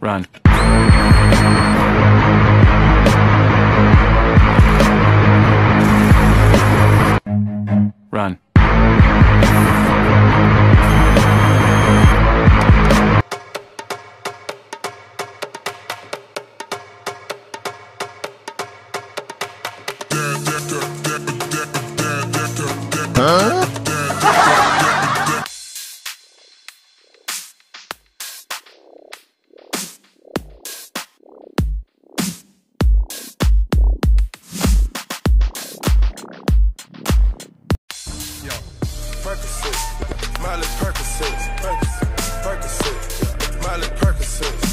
Run. Run. Huh? Percocet, mileage Percocet, mileage Percocet.